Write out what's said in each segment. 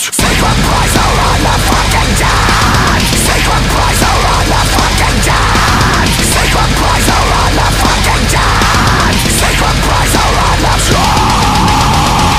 Sacred price, I run the fucking time. Sacred price, I run the show.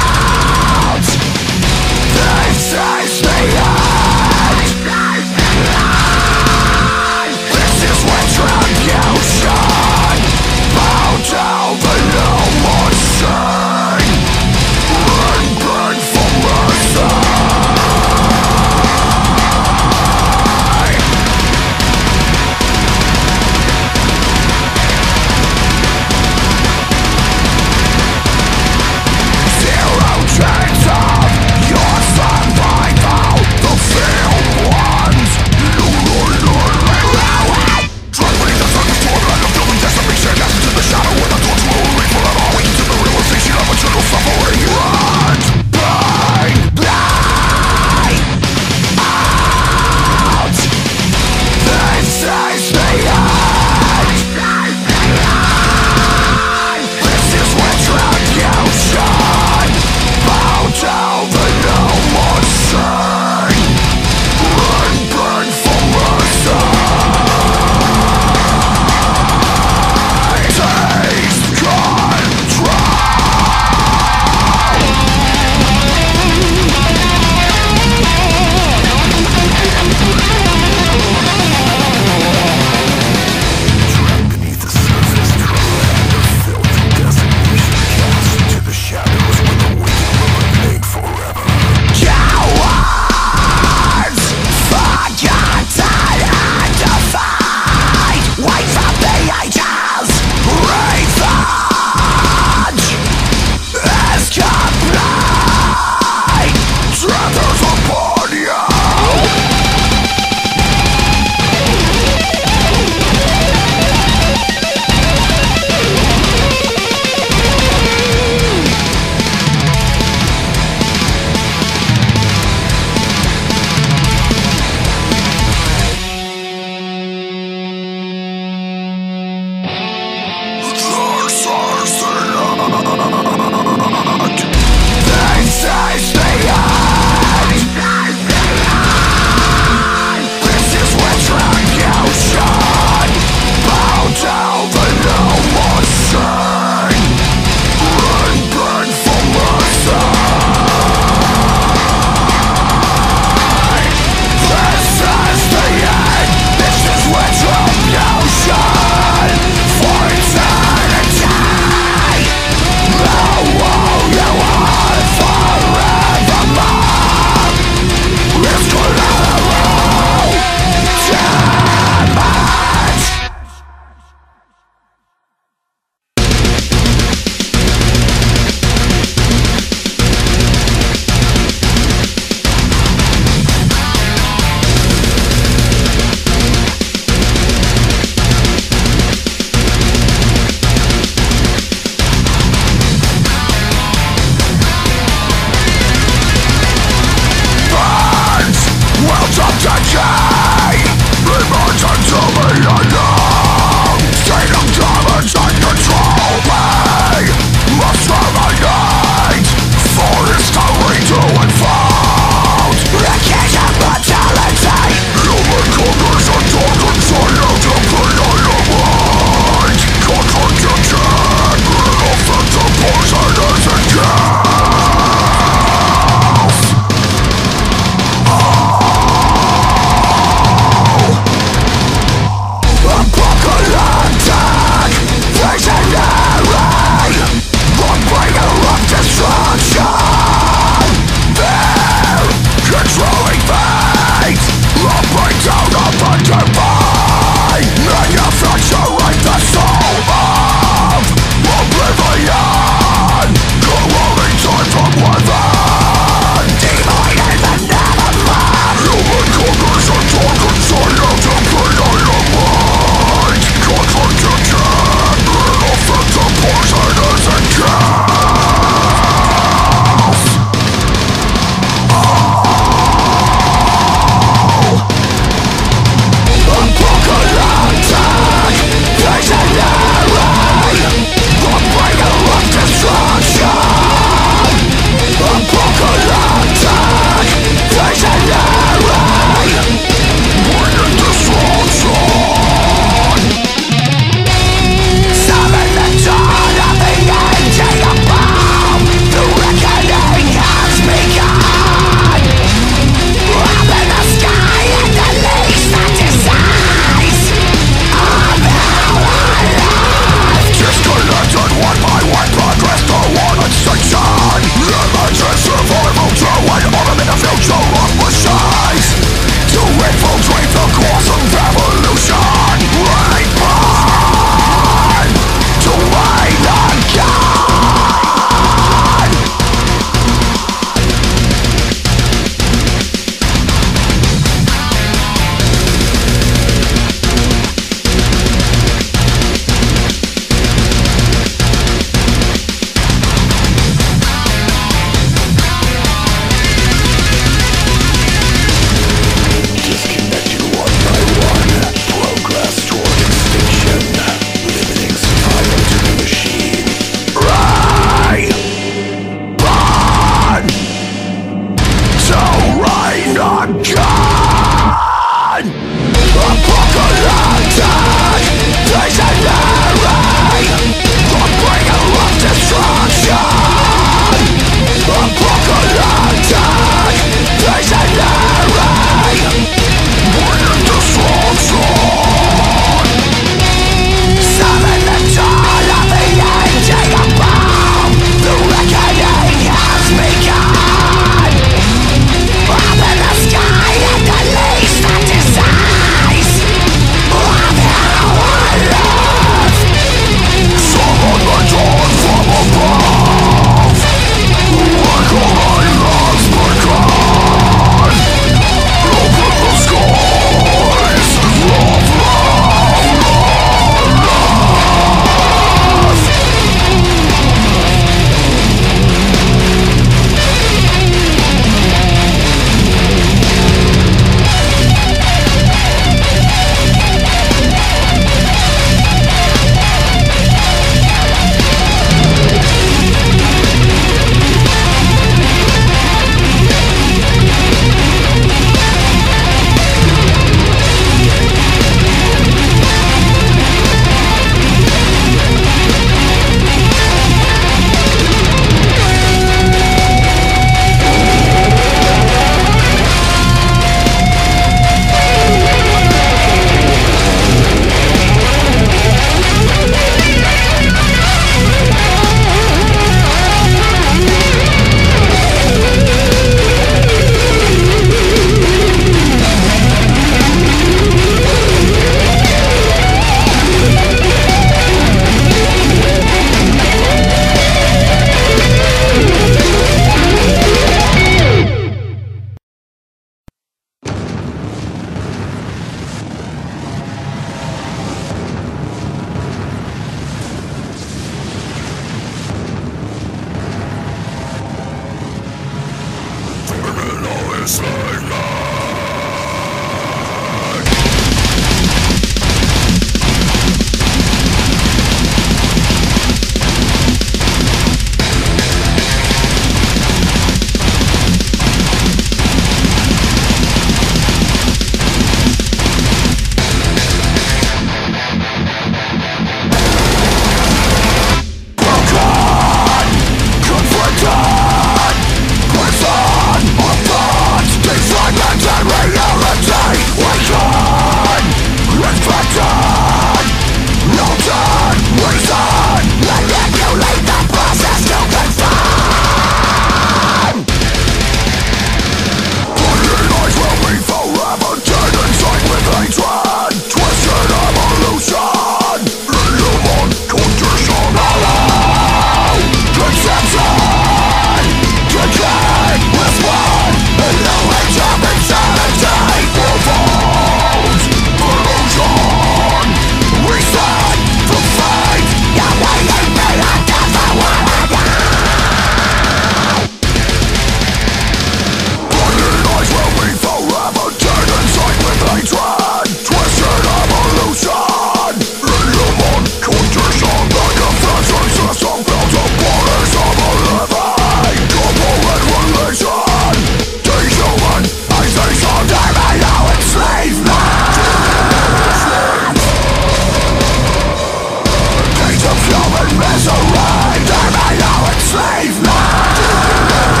has arrived, and I now enslave man.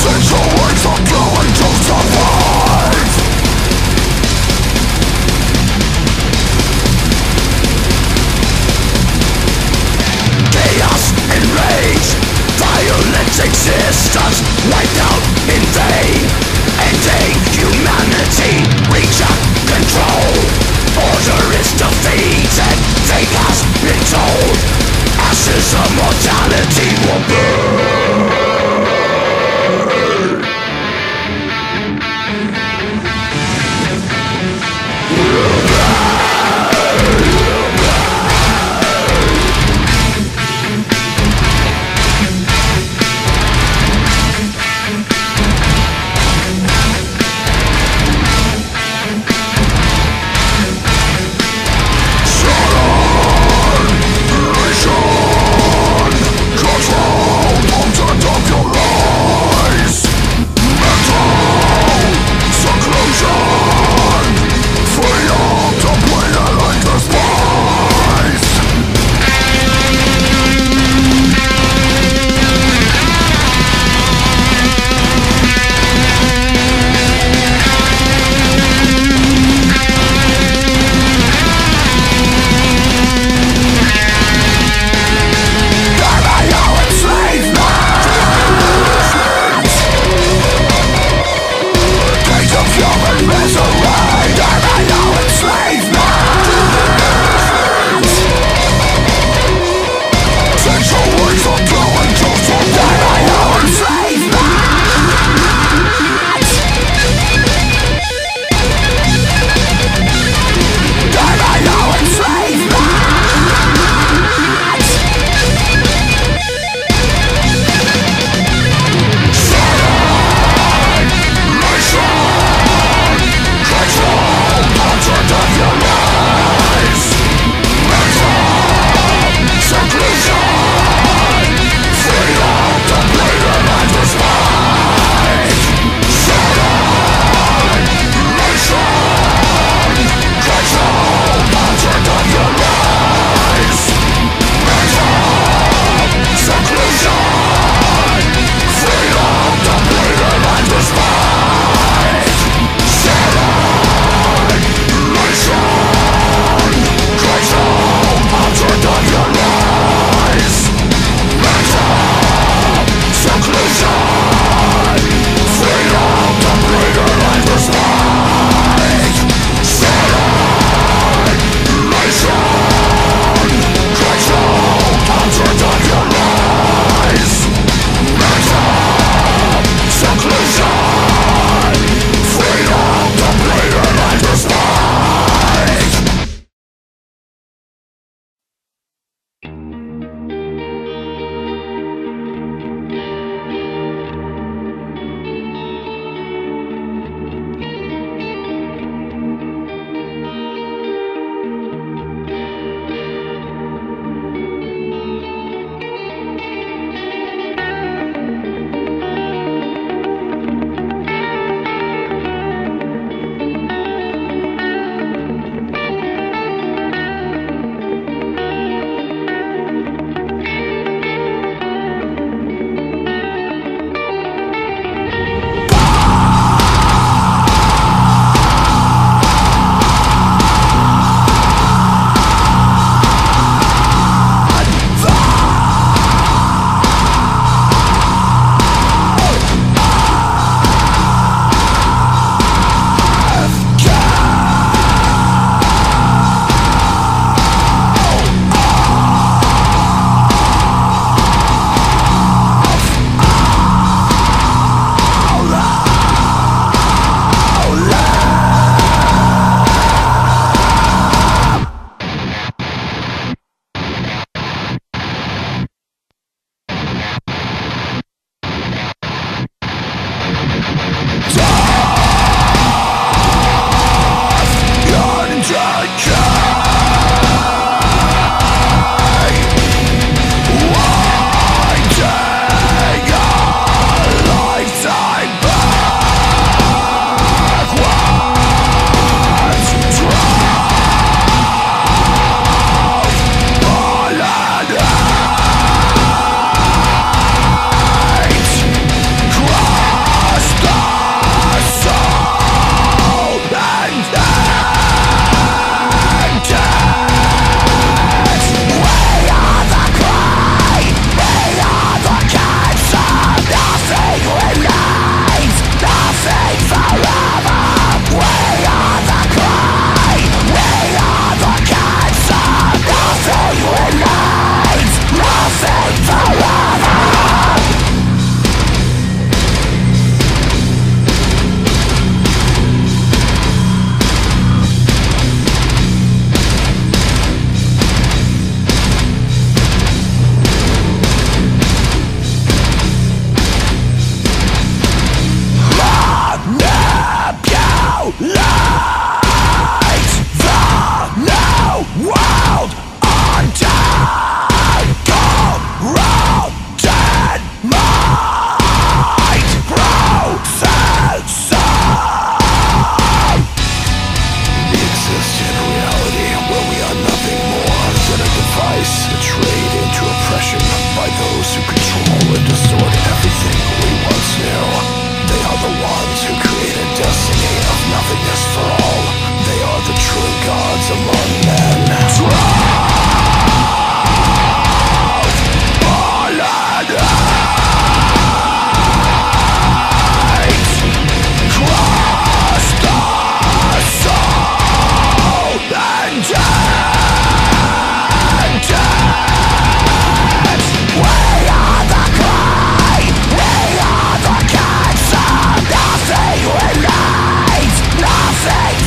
Since the words are going to survive, chaos and rage, violence existence wiped out in vain, ending humanity, reject control. Order is defeated, fate has been told. As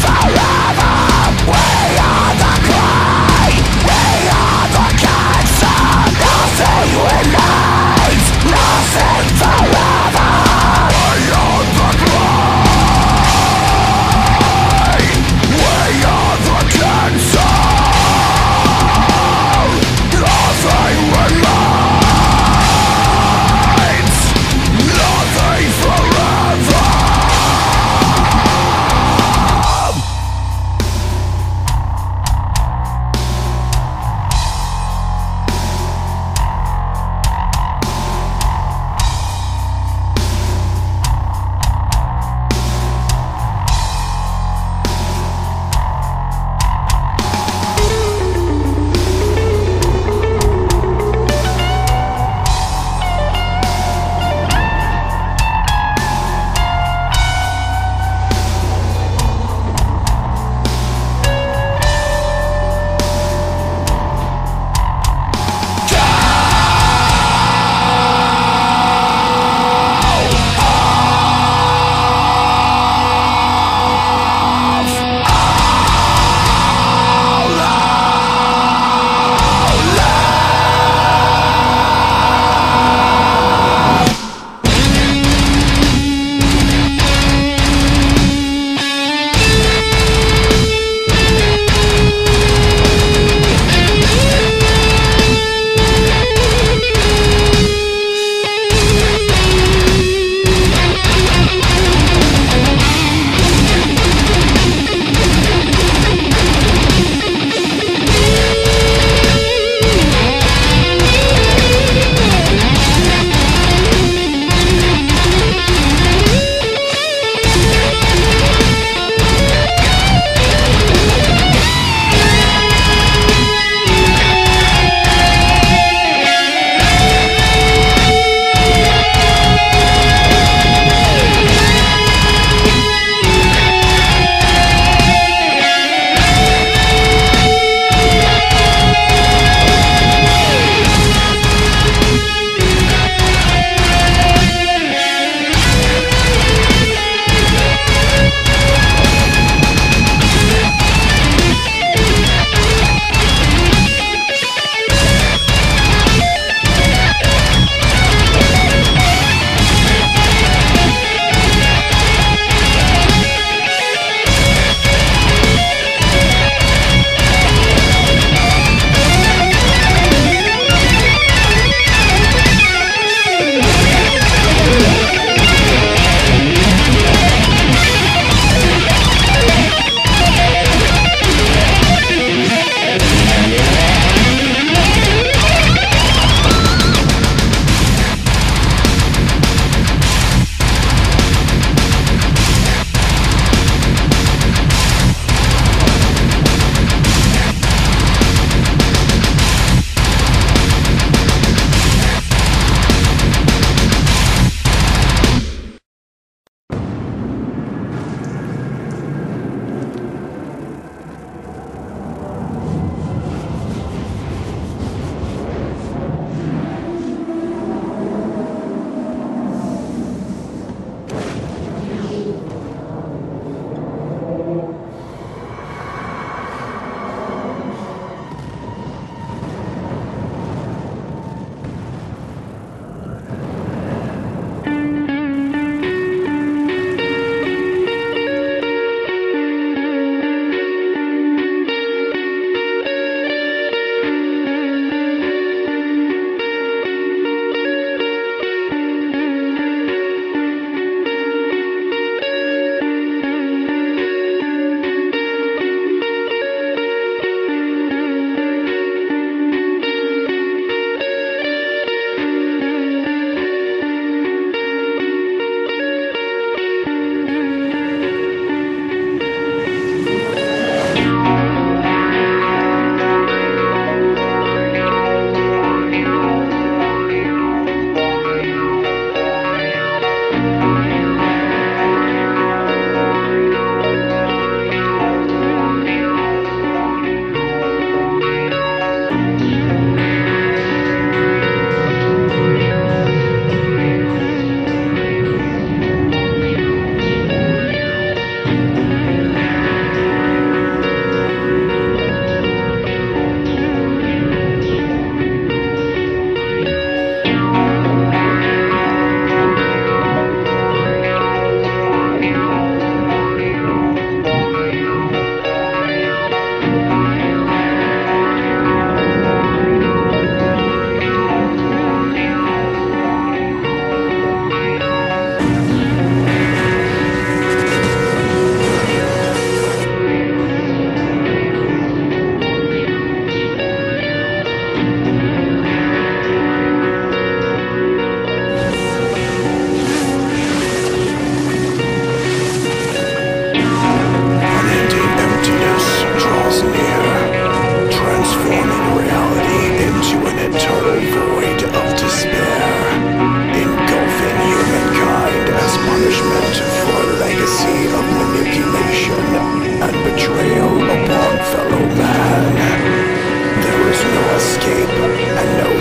Forever, we are the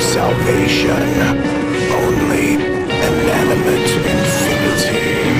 salvation, only inanimate infinity.